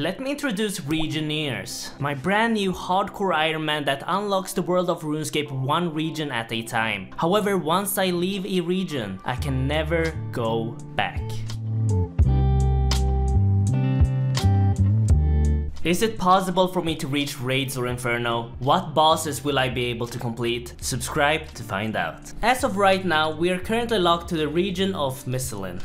Let me introduce Regioneers, my brand new hardcore Ironman that unlocks the world of RuneScape one region at a time. However, once I leave a region, I can never go back. Is it possible for me to reach Raids or Inferno? What bosses will I be able to complete? Subscribe to find out. As of right now, we are currently locked to the region of Misthalin.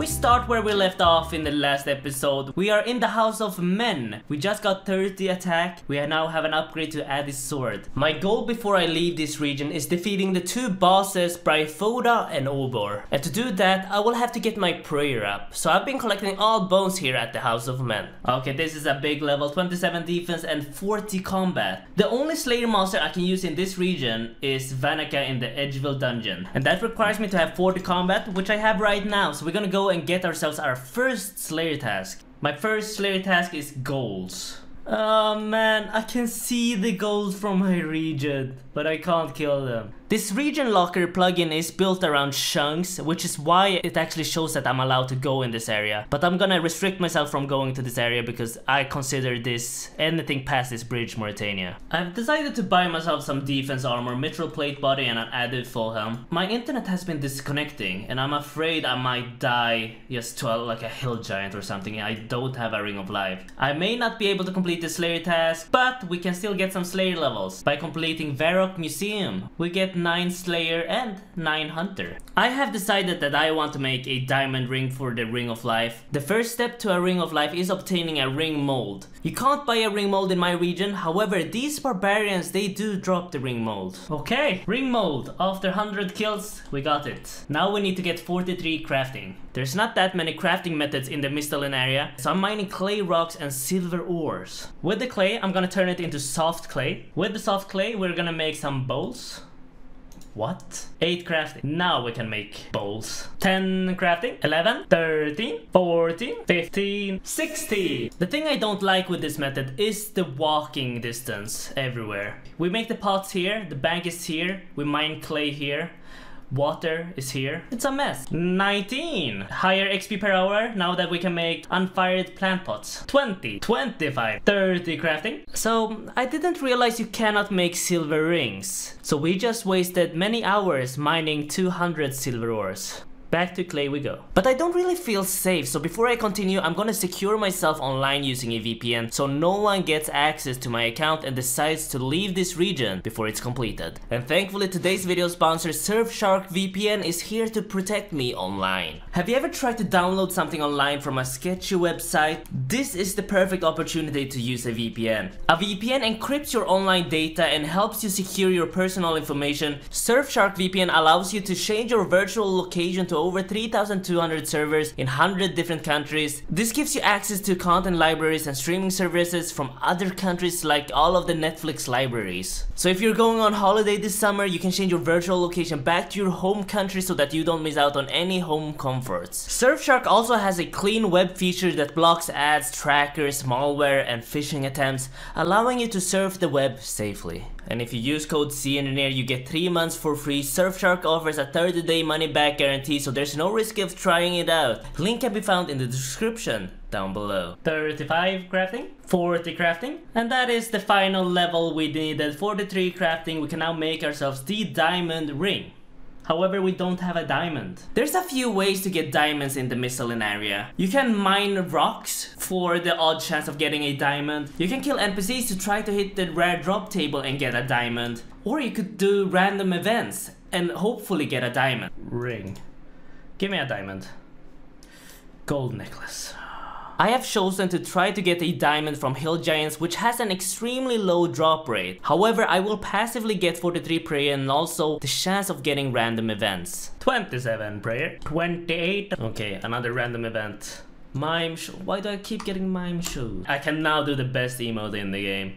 We start where we left off in the last episode. We are in the House of Men. We just got 30 attack. We now have an upgrade to Addis sword. My goal before I leave this region is defeating the two bosses, Bryophyta and Obor. And to do that, I will have to get my prayer up. So I've been collecting all bones here at the House of Men. Okay, this is a big level, 27 defense and 40 combat. The only slayer monster I can use in this region is Vanaka in the Edgeville dungeon. And that requires me to have 40 combat, which I have right now. So we're gonna go and get ourselves our first slayer task. My first slayer task is goals. Oh man, I can see the goals from my region, but I can't kill them. This region locker plugin is built around chunks, which is why it actually shows that I'm allowed to go in this area. But I'm gonna restrict myself from going to this area because I consider this anything past this bridge Morytania. I've decided to buy myself some defense armor, mithril plate body and an added full helm. My internet has been disconnecting and I'm afraid I might die just to like a hill giant or something. I don't have a Ring of Life. I may not be able to complete the slayer task, but we can still get some slayer levels by completing Varrock Museum. We get 9 slayer and 9 hunter. I have decided that I want to make a diamond ring for the Ring of Life. The first step to a Ring of Life is obtaining a ring mold. You can't buy a ring mold in my region, however these barbarians, they do drop the ring mold. Okay, ring mold. After 100 kills, we got it. Now we need to get 43 crafting. There's not that many crafting methods in the Misthalin area, so I'm mining clay rocks and silver ores. With the clay, I'm gonna turn it into soft clay. With the soft clay, we're gonna make some bowls. What? 8 crafting. Now we can make bowls. 10 crafting. 11, 13, 14, 15, 16. The thing I don't like with this method is the walking distance everywhere. We make the pots here, the bank is here, we mine clay here. Water is here. It's a mess. 19. Higher XP per hour now that we can make unfired plant pots. 20. 25. 30 crafting. So I didn't realize you cannot make silver rings. So we just wasted many hours mining 200 silver ores. Back to clay we go. But I don't really feel safe, so before I continue, I'm gonna secure myself online using a VPN so no one gets access to my account and decides to leave this region before it's completed. And thankfully today's video sponsor Surfshark VPN is here to protect me online. Have you ever tried to download something online from a sketchy website? This is the perfect opportunity to use a VPN. A VPN encrypts your online data and helps you secure your personal information. Surfshark VPN allows you to change your virtual location to over 3,200 servers in 100 different countries. This gives you access to content libraries and streaming services from other countries like all of the Netflix libraries. So if you're going on holiday this summer, you can change your virtual location back to your home country so that you don't miss out on any home comforts. Surfshark also has a clean web feature that blocks ads, trackers, malware and phishing attempts, allowing you to surf the web safely. And if you use code C Engineer, you get 3 months for free. Surfshark offers a 30-day money-back guarantee, so there's no risk of trying it out. Link can be found in the description down below. 35 crafting, 40 crafting, and that is the final level we needed. 43 crafting, we can now make ourselves the diamond ring. However, we don't have a diamond. There's a few ways to get diamonds in the Misthalin area. You can mine rocks for the odd chance of getting a diamond. You can kill NPCs to try to hit the rare drop table and get a diamond. Or you could do random events and hopefully get a diamond. Ring. Give me a diamond. Gold necklace. I have chosen to try to get a diamond from Hill Giants, which has an extremely low drop rate. However, I will passively get 43 prayer and also the chance of getting random events. 27 prayer, 28. Okay, another random event. Mime show. Why do I keep getting mime show? I can now do the best emote in the game.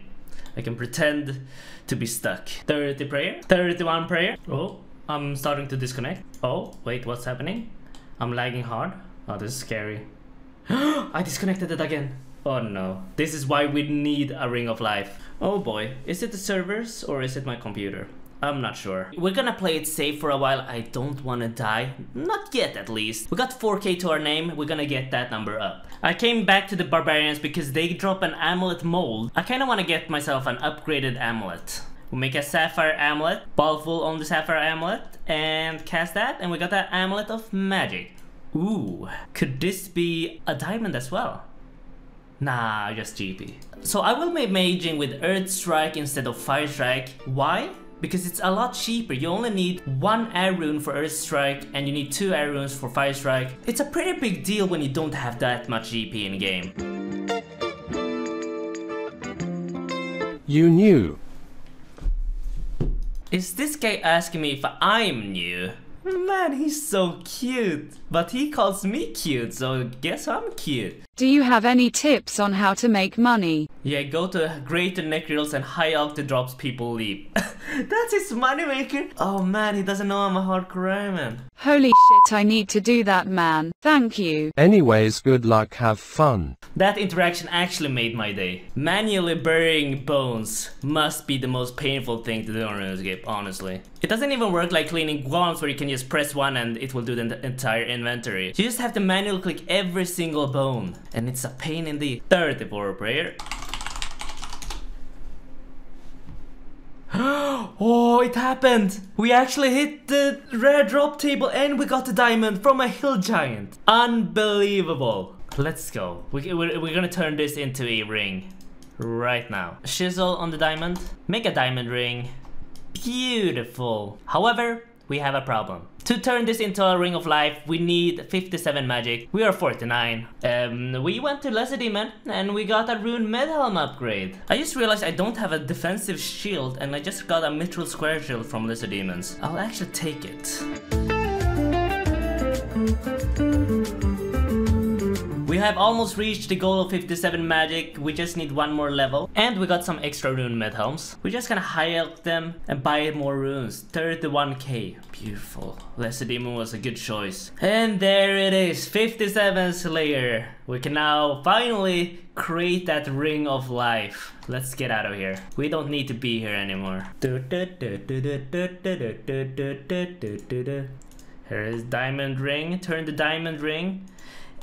I can pretend to be stuck. 30 prayer, 31 prayer. Oh, I'm starting to disconnect. Oh, wait, what's happening? I'm lagging hard. Oh, this is scary. I disconnected it again. Oh no. This is why we need a Ring of Life. Oh boy. Is it the servers or is it my computer? I'm not sure. We're gonna play it safe for a while. I don't wanna die. Not yet, at least. We got 4k to our name. We're gonna get that number up. I came back to the Barbarians because they drop an amulet mold. I kinda wanna get myself an upgraded amulet. We'll make a sapphire amulet. Baleful on the sapphire amulet. And cast that. And we got that amulet of magic. Ooh. Could this be a diamond as well? Nah, just GP. So I will be maging with Earth Strike instead of Fire Strike. Why? Because it's a lot cheaper. You only need one air rune for Earth Strike and you need two air runes for Fire Strike. It's a pretty big deal when you don't have that much GP in game. You new? Is this guy asking me if I'm new? Man, he's so cute. But he calls me cute, so guess I'm cute. Do you have any tips on how to make money? Yeah, go to greater necreals and high up the drops people leave. That's his moneymaker. Oh man, he doesn't know I'm a hardcore man. Holy shit, I need to do that, man. Thank you. Anyways, good luck, have fun. That interaction actually made my day. Manually burying bones must be the most painful thing to do on RuneScape, honestly. It doesn't even work like cleaning guans where you can just press one and it will do the entire inventory. You just have to manually click every single bone. And it's a pain in the 30 for a prayer. Oh, it happened! We actually hit the rare drop table and we got a diamond from a hill giant. Unbelievable. Let's go. We're gonna turn this into a ring right now. Shizzle on the diamond. Make a diamond ring. Beautiful. However, we have a problem. To turn this into a Ring of Life, we need 57 magic. We are 49. We went to Lesser Demon and we got a Rune Medhelm upgrade. I just realized I don't have a defensive shield and I just got a Mithril Square Shield from Lesser Demons. I'll actually take it. We have almost reached the goal of 57 magic, we just need one more level. And we got some extra rune medhelms. We're just gonna high up them and buy more runes. 31k. Beautiful. Lesser Demon was a good choice. And there it is, 57 Slayer. We can now finally create that Ring of Life. Let's get out of here. We don't need to be here anymore. Here is diamond ring. Turn the diamond ring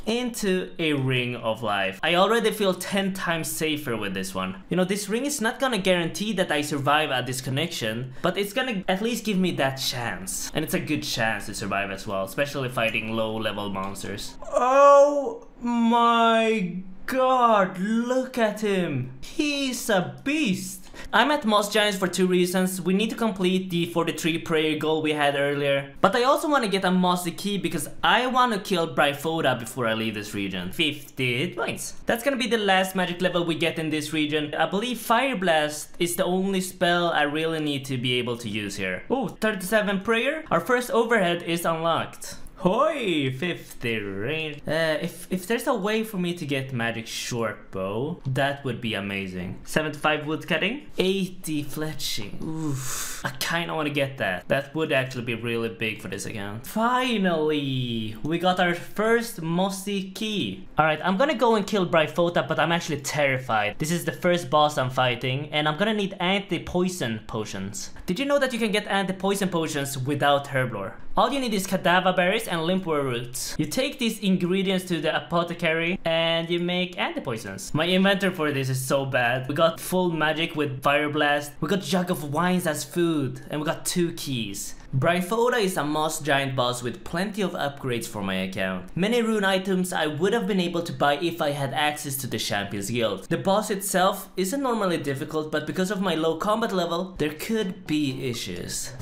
into a Ring of Life. I already feel 10 times safer with this one. You know, this ring is not gonna guarantee that I survive a disconnection, but it's gonna at least give me that chance. And it's a good chance to survive as well, especially fighting low-level monsters. Oh my god, look at him. He's a beast. I'm at Moss Giants for two reasons. We need to complete the 43 prayer goal we had earlier. But I also want to get a Mossy Key because I want to kill Bryophyta before I leave this region. 50 points. That's gonna be the last magic level we get in this region. I believe Fire Blast is the only spell I really need to be able to use here. Oh, 37 prayer. Our first overhead is unlocked. Hoi, 50 range. If there's a way for me to get magic short bow, that would be amazing. 75 wood cutting, 80 fletching. Oof, I kinda wanna get that. That would actually be really big for this account. Finally, we got our first Mossy Key. Alright, I'm gonna go and kill Bryophyta, but I'm actually terrified. This is the first boss I'm fighting, and I'm gonna need anti-poison potions. Did you know that you can get anti-poison potions without herblore? All you need is cadaver berries and limpwort roots. You take these ingredients to the apothecary and you make anti-poisons. My inventory for this is so bad. We got full magic with Fire Blast. We got jug of wines as food and we got 2 keys. Bryophyta is a Moss Giant boss with plenty of upgrades for my account. Many rune items I would have been able to buy if I had access to the Champions Guild. The boss itself isn't normally difficult, but because of my low combat level, there could be issues.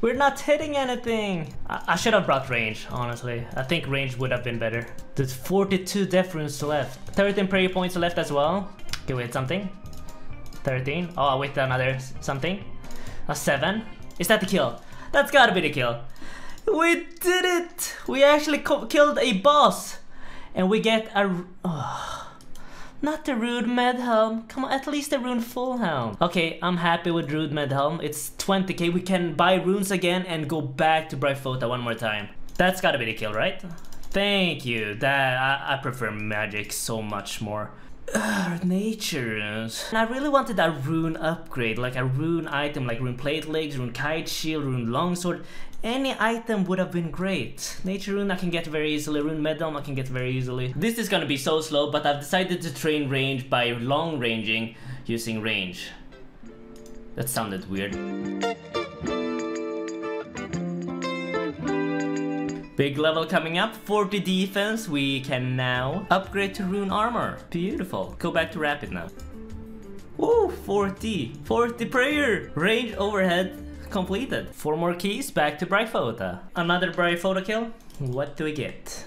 We're not hitting anything! I should have brought range, honestly. I think range would have been better. There's 42 death runes left. 13 prayer points left as well. Can we hit something? 13. Oh, I'll wait another something. A 7. Is that the kill? That's gotta be the kill. We did it! We actually killed a boss! And we get a... Oh. Not the Rune Medhelm. Come on, at least the Rune Full Helm. Okay, I'm happy with Rune Medhelm. It's 20k. We can buy runes again and go back to Bryophyta one more time. That's gotta be the kill, right? Thank you. That I prefer magic so much more. Nature. And I really wanted that rune upgrade, like a rune item, like rune plate legs, rune kite shield, rune longsword. Any item would have been great. Nature Rune I can get very easily, Rune Medhelm I can get very easily. This is gonna be so slow, but I've decided to train range by long ranging using range. That sounded weird. Big level coming up, 40 defense, we can now upgrade to Rune Armor. Beautiful. Go back to Rapid now. Woo, 40! 40 prayer! Range overhead completed. 4 more keys, back to Bryophyta. Another Bryophyta kill. What do we get?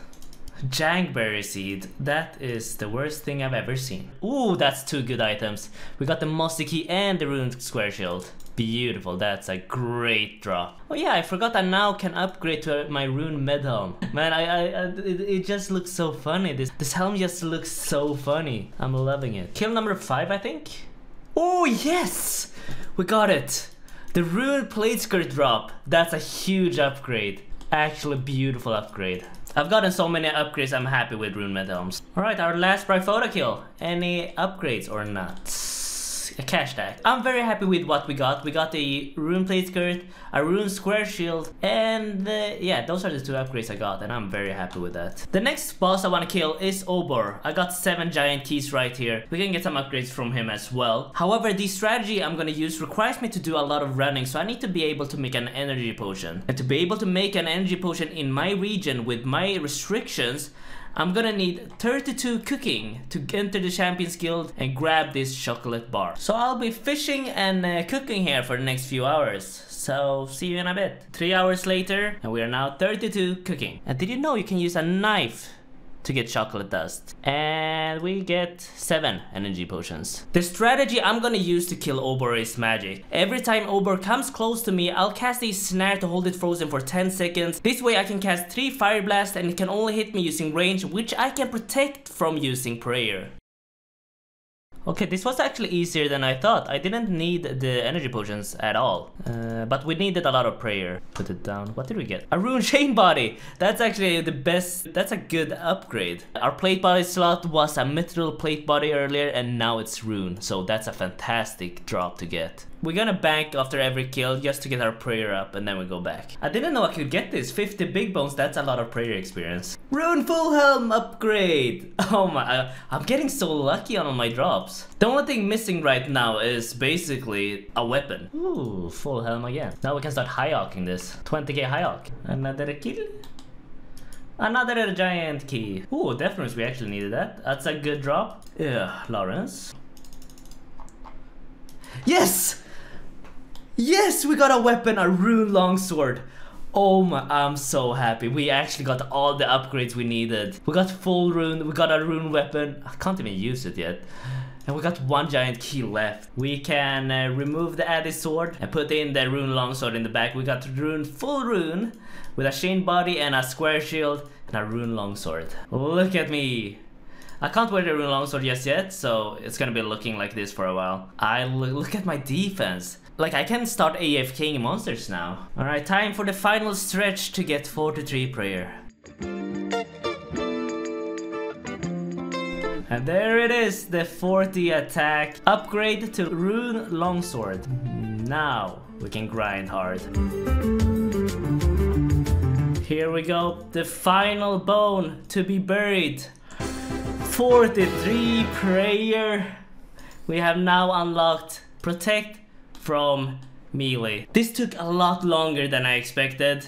Jangberry seed. That is the worst thing I've ever seen. Ooh, that's 2 good items. We got the Mossy Key and the Rune Square Shield. Beautiful, that's a great drop. Oh yeah, I forgot I now can upgrade to my Rune Medhelm. Man, it just looks so funny. This helm just looks so funny. I'm loving it. Kill number 5, I think. Oh yes! We got it! The Rune Plate Skirt drop, that's a huge upgrade. Actually beautiful upgrade. I've gotten so many upgrades, I'm happy with Rune Medhelms. Alright, our last Bryophyta kill. Any upgrades or not? A cash stack. I'm very happy with what we got. We got a Rune Plate Skirt, a Rune Square Shield, and yeah, those are the 2 upgrades I got, and I'm very happy with that. The next boss I want to kill is Obor. I got 7 giant keys right here. We can get some upgrades from him as well. However, the strategy I'm gonna use requires me to do a lot of running, so I need to be able to make an energy potion. And to be able to make an energy potion in my region with my restrictions, I'm gonna need 32 cooking to enter the Champions Guild and grab this chocolate bar. So I'll be fishing and cooking here for the next few hours. So see you in a bit. 3 hours later and we are now 32 cooking. And did you know you can use a knife to get chocolate dust? And we get 7 energy potions. The strategy I'm gonna use to kill Obor is magic. Every time Obor comes close to me, I'll cast a snare to hold it frozen for 10 seconds. This way I can cast 3 fire blasts and it can only hit me using range, which I can protect from using prayer. Okay, this was actually easier than I thought. I didn't need the energy potions at all. But we needed a lot of prayer. Put it down. What did we get? A Rune Chain Body! That's actually the best. That's a good upgrade. Our plate body slot was a Mithril plate body earlier and now it's Rune. So that's a fantastic drop to get. We're gonna bank after every kill just to get our prayer up and then we go back. I didn't know I could get this. 50 big bones, that's a lot of prayer experience. Rune Full Helm upgrade! Oh my, I'm getting so lucky on my drops. The only thing missing right now is basically a weapon. Ooh, Full Helm again. Now we can start high arcing this. 20k high arc. Another kill. Another giant key. Ooh, Deference, we actually needed that. That's a good drop. Yeah, Lawrence. Yes! Yes, we got a weapon, a Rune Longsword. Oh my, I'm so happy. We actually got all the upgrades we needed. We got full rune, we got a rune weapon. I can't even use it yet. And we got 1 giant key left. We can remove the Addis sword and put in the Rune Longsword in the back. We got Rune Full Rune with a chain body and a square shield and a Rune Longsword. Look at me. I can't wear the Rune Longsword just yet, so it's gonna be looking like this for a while. Look at my defense. Like, I can start AFKing monsters now. Alright, time for the final stretch to get 43 prayer. And there it is, the 40 attack. Upgrade to Rune Longsword. Now we can grind hard. Here we go, the final bone to be buried. 43 prayer. We have now unlocked Protect from melee. This took a lot longer than I expected,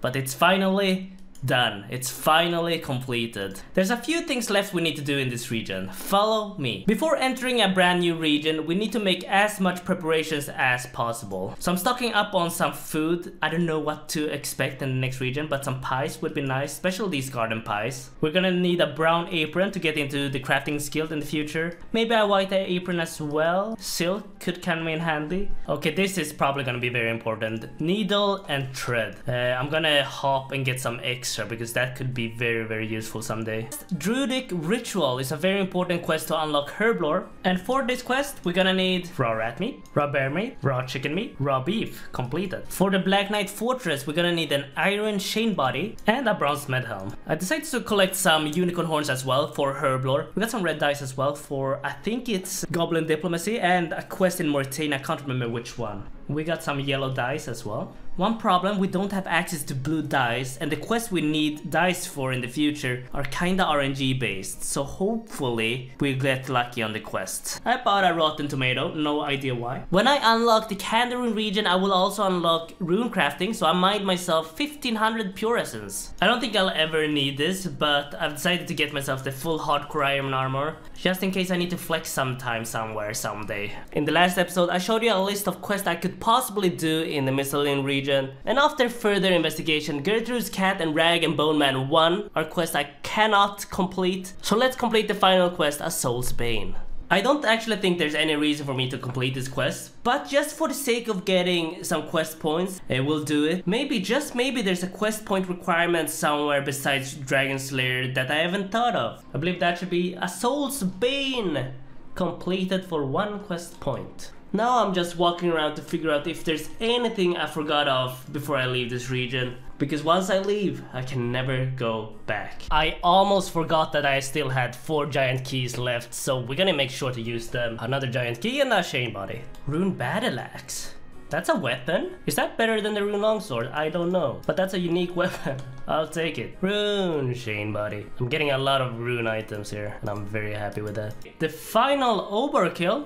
but it's finally done. It's finally completed. There's a few things left we need to do in this region. Follow me. Before entering a brand new region, we need to make as much preparations as possible. So I'm stocking up on some food. I don't know what to expect in the next region, but some pies would be nice, especially these garden pies. We're gonna need a brown apron to get into the crafting skill in the future. Maybe a white apron as well. Silk could come in handy. Okay, this is probably gonna be very important. Needle and thread. I'm gonna hop and get some eggs extra, because that could be very, very useful someday. Druidic Ritual is a very important quest to unlock herb lore, and for this quest we're gonna need raw rat meat, raw bear meat, raw chicken meat, raw beef, completed. For the Black Knight Fortress we're gonna need an iron chain body and a bronze medhelm. I decided to collect some unicorn horns as well for herb lore. We got some red dice as well for, I think it's Goblin Diplomacy and a quest in Morytania, I can't remember which one. We got some yellow dice as well. One problem, we don't have access to blue dice, and the quests we need dice for in the future are kinda RNG based, so hopefully we'll get lucky on the quest. I bought a rotten tomato, no idea why. When I unlock the Kandarin region, I will also unlock Runecrafting, so I mined myself 1500 pure essence. I don't think I'll ever need this, but I've decided to get myself the full hardcore iron armor, just in case I need to flex sometime, somewhere, someday. In the last episode, I showed you a list of quests I could possibly do in the Misthalin region, and after further investigation, Gertrude's Cat and Rag and Bone Man 1 are quests I cannot complete, so let's complete the final quest, A Soul's Bane. I don't actually think there's any reason for me to complete this quest, but just for the sake of getting some quest points, I will do it. Maybe, just maybe, there's a quest point requirement somewhere besides Dragon Slayer that I haven't thought of. I believe that should be A Soul's Bane, completed for 1 quest point. Now I'm just walking around to figure out if there's anything I forgot of before I leave this region, because once I leave, I can never go back. I almost forgot that I still had 4 giant keys left, so we're gonna make sure to use them. Another giant key and a chain body. Rune battle axe. That's a weapon? Is that better than the Rune Longsword? I don't know, but that's a unique weapon. I'll take it. Rune chain body. I'm getting a lot of rune items here, and I'm very happy with that. The final Obor kill.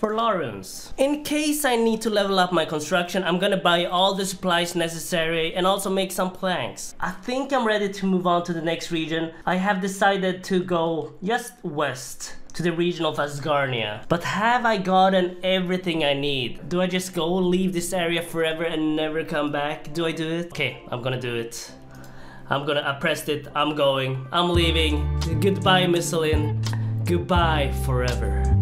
For Lawrence. In case I need to level up my construction, I'm gonna buy all the supplies necessary and also make some planks. I think I'm ready to move on to the next region. I have decided to go just west to the region of Asgarnia. But have I gotten everything I need? Do I just go leave this area forever and never come back? Do I do it? Okay, I'm gonna do it. I pressed it. I'm going. I'm leaving. Goodbye, Misthalin. Goodbye forever.